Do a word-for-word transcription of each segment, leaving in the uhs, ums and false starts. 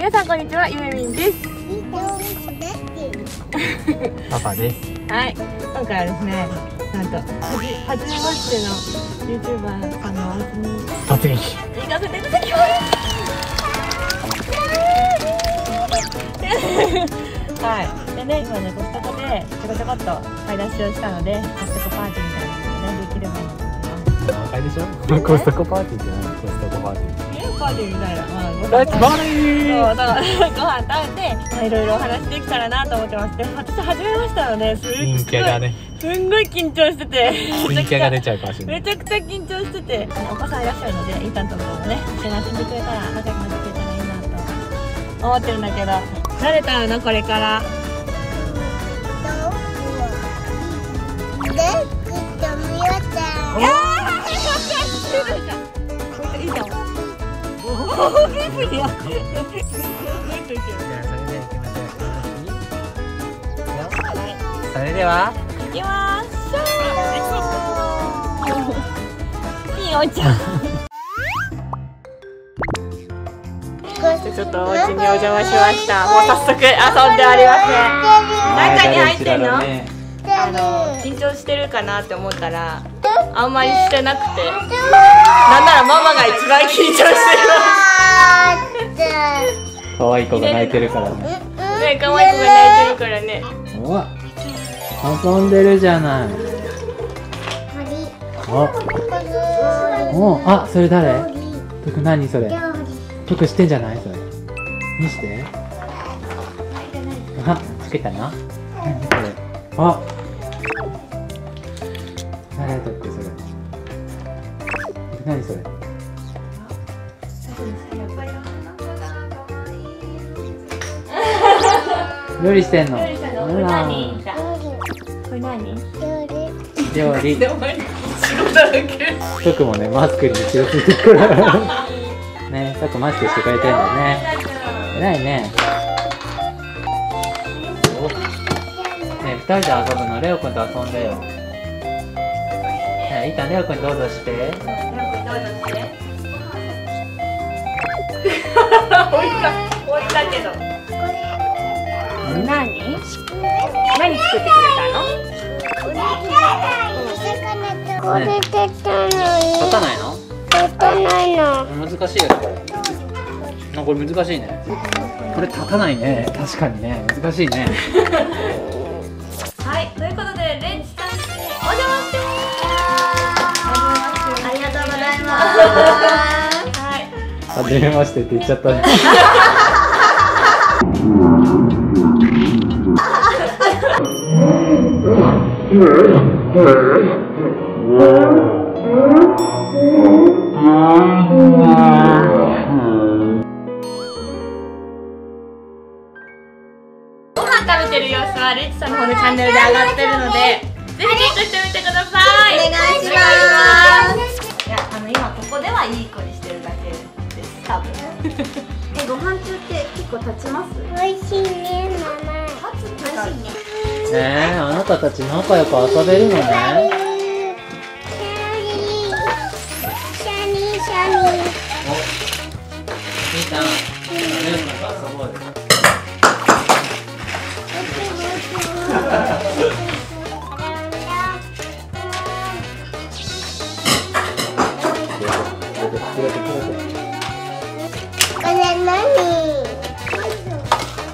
皆さんこんにちは、ゆめみんです。パパです。はい、今回はですね、なんとはじ、はじめましてのユーチューバーさんのおうちに突撃。行かせていただきます。はい。でね、今ねコストコでちょこちょこっと買い出しをしたので、コストコパーティーみたいなのがねできればいいなと思います。あ、買いでしょ？コストコパーティーって何？コストコパーティー。パーティーみたいな、まあ、ご飯食べて、まあ、いろいろお話できたらなと思ってます。で、私初めましてなので、すごい、すんごい緊張してて、陰キャが出ちゃうかもしれない。めちゃくちゃ緊張してて、お子さんいらっしゃるので、イータンとかもね、一緒に遊んでくれたら、仲良くなってくれたらいいなと思ってるんだけど、慣れたのこれから。大きいや。それでは行きましょう。いいお茶。ちょっとお家にお邪魔しました。もう早速遊んでおりますね。中に入ってんの？あの緊張してるかなって思ったらあんまりしてなくて、なんならママが一番緊張してる。可愛い子が泣いてるからね。ね、可愛い子が泣いてるからね。おわ、遊んでるじゃない。あ、お、あ、それ誰？とく何それ？とく知ってんじゃないそれ？見して。あ、つけたな。何それ？あ、誰とくそれ？何それ？料理してんの。これ何？これ何？料理。料理。白だらけ。トクもね、マスクに白ついてくる。ね、トクマスクしてくれてんだね。偉いね。ね、二人で遊ぶの。レオくんと遊んでよ。ね、いったんレオくんどうぞして。レオくんどうぞして。置いた、置いたけど。何？何作ってくれたの？これ出てたのに。立たないの？立たないの。難しいよこれ。な、これ難しいね。これ立たないね。確かにね、難しいね。はい、ということでレンチさんにお邪魔してます。ありがとうございます。はい。はじめましてって言っちゃったね。はいや、あの今ここではいい子にしてるだけです多分え、ご飯中って結構立ちます？おいしいね、ママ。立つって感じねえ、あなたたち仲良く遊べるのね。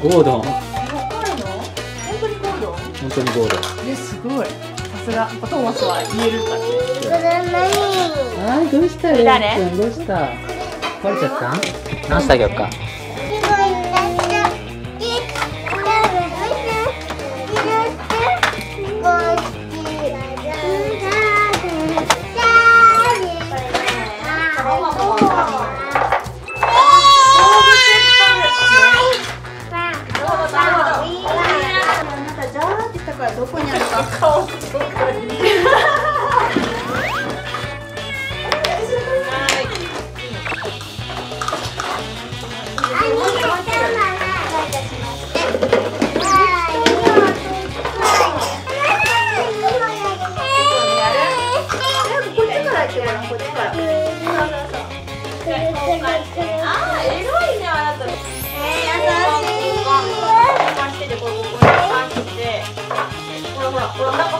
ゴードン。本当にゴール。ね、すごい。さすが、お友達は言える感じです。ああ、どうしたよ。誰？どうした。壊れちゃった？何してあげようか。どこにあるか顔とかに。ああ、エロいね、あなた。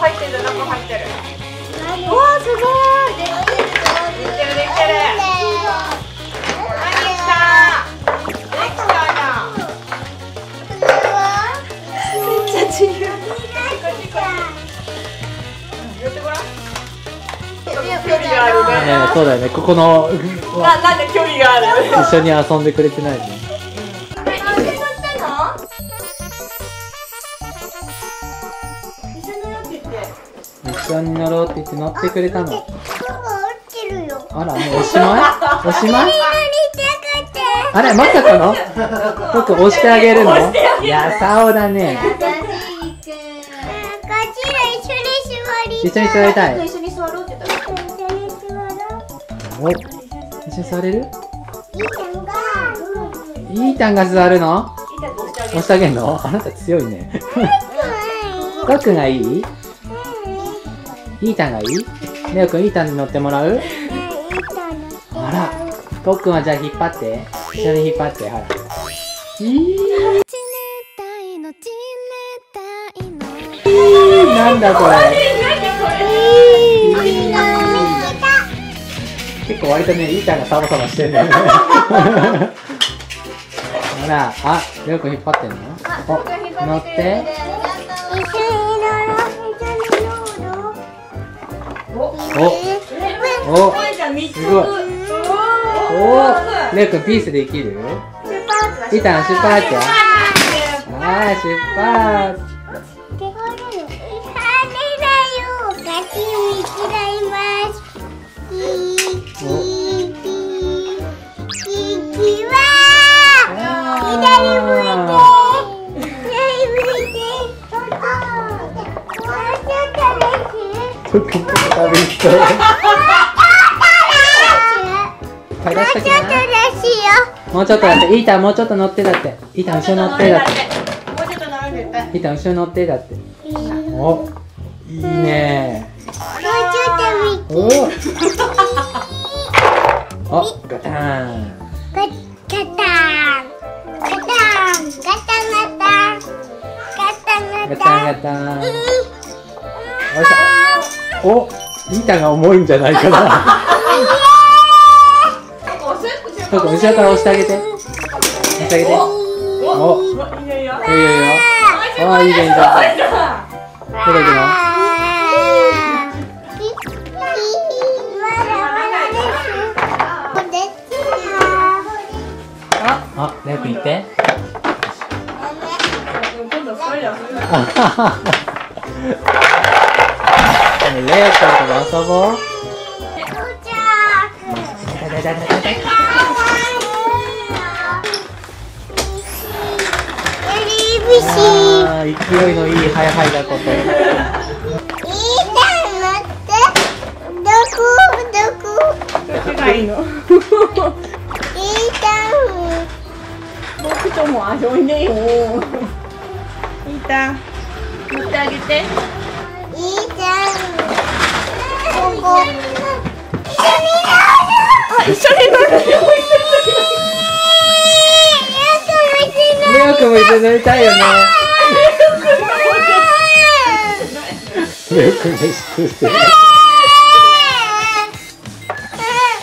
入ってる、何個入ってる。うわー、すごい。できてる、できてる、できてる。何した？できたじゃん。めっちゃ自由。こっちこっち。寄ってごらん。距離があるね。そうだよね。ここのななんで距離がある。一緒に遊んでくれてないね。一緒に乗ろうって言って乗ってくれたの。あ、ら、もうおしまい？おしまい？あれ、まさかの？僕押してあげるの？いや、さおだね。一緒に座りたい。一緒に座ろうって言ったら。お、一緒に座れる？いーたんが座るの？押してあげるの？あなた強いね。僕がいい？イータンがいい？レオくん、イータンに乗ってもらう？あら、トックンはじゃあ引っ張って、一緒に引っ張って、ほら。えー、なんだこれ。結構割とね、イータンがサバサバしてるんだよね。ほら、あ、レオくん引っ張ってんの？お、乗って。お、お、すごい。お、レイくんピースできる？イータン出発。はい、出発。トックンと食べに来た。もうちょっとだって。イータンもうちょっと乗ってだって。イータン後ろ乗ってだって。イータン後ろ乗ってだって。お、いいね。もうちょっと右。お、ガターン。ガターン。ガターン。ガタガタ。ガタガタ。ガタガタ。おいしょ。お、板が重いんじゃないかな。ちょっと後ろから押してあげて。押してあげて。お、いいよいいよ。あ、いいじゃんいいじゃん。どこ行くの？あ、あ、レオくん行って。あはは。レオちゃんと遊ぼう。あー、勢いのいいハイハイだこと。どこどこ。どこがいいの？僕とも遊んでよ。イータン、乗ってあげて。イータン。一緒に乗る。一緒に乗る。レオくんも一緒に乗りたいよね。レオくんも一緒に乗る。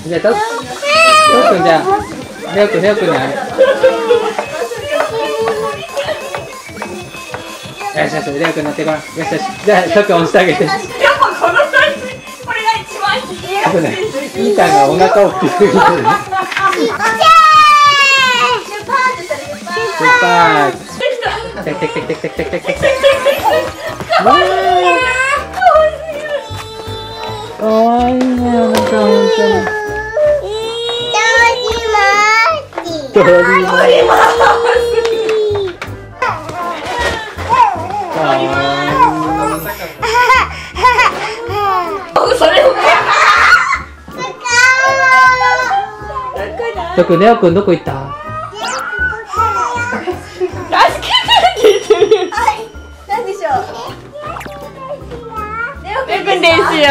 じゃあトックン、じゃあレオくん、レオくんにあれ。よしよし、レオくん乗ってごらん。よしよし、じゃあトックン押してあげて。イータンがお腹を大きすぎてる。トックン、レオくんどこ行った？助けてって言ってる。はい、なんでしょう。レオくん練習よ。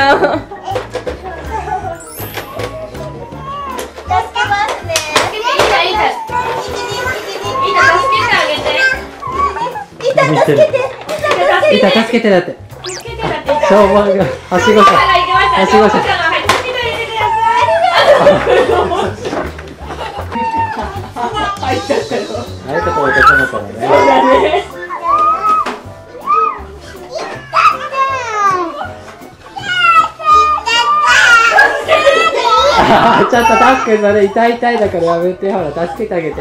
助けますね。イータン助けてあげて。イータン助けて。イータン助けてだって。助けてだって。ね。ちょっと助けになれ、痛い痛いだからやめて、ほら助けてあげて、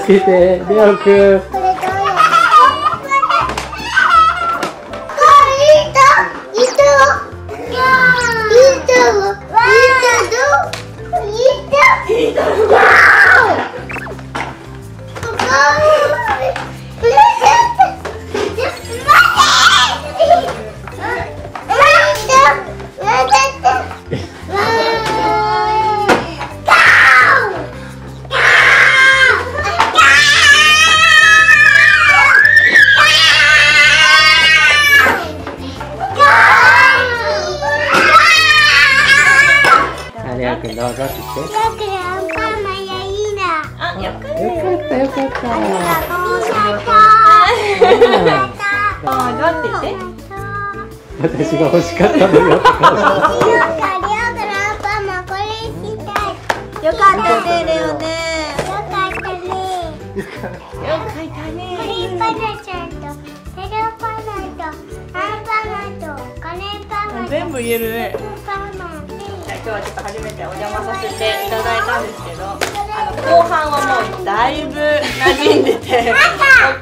助けてレオくん。よかったよかった。私が欲しかったのよ。よかったね、レオね。よかったね。クリーパナちゃんとペロパナとアンパナとカレーパナと全部言えるね。今日はちょっと初めてお邪魔させていただいたんですけど、あの後半はもうだいぶ馴染んでて追っ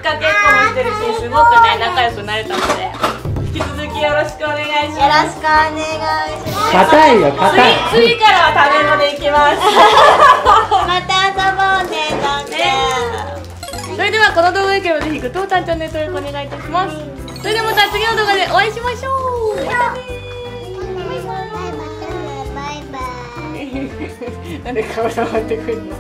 かけっこもしてるし、すごくね仲良くなれたので、引き続きよろしくお願いします。よろしくお願いします。硬いよ硬い。次からはタメ語でいきます。また遊ぼうねなんて。それではこの動画でぜひグッドボタン、チャンネル登録お願いいたします。それではまた次の動画でお会いしましょう。またね。なんで顔触ってくるの。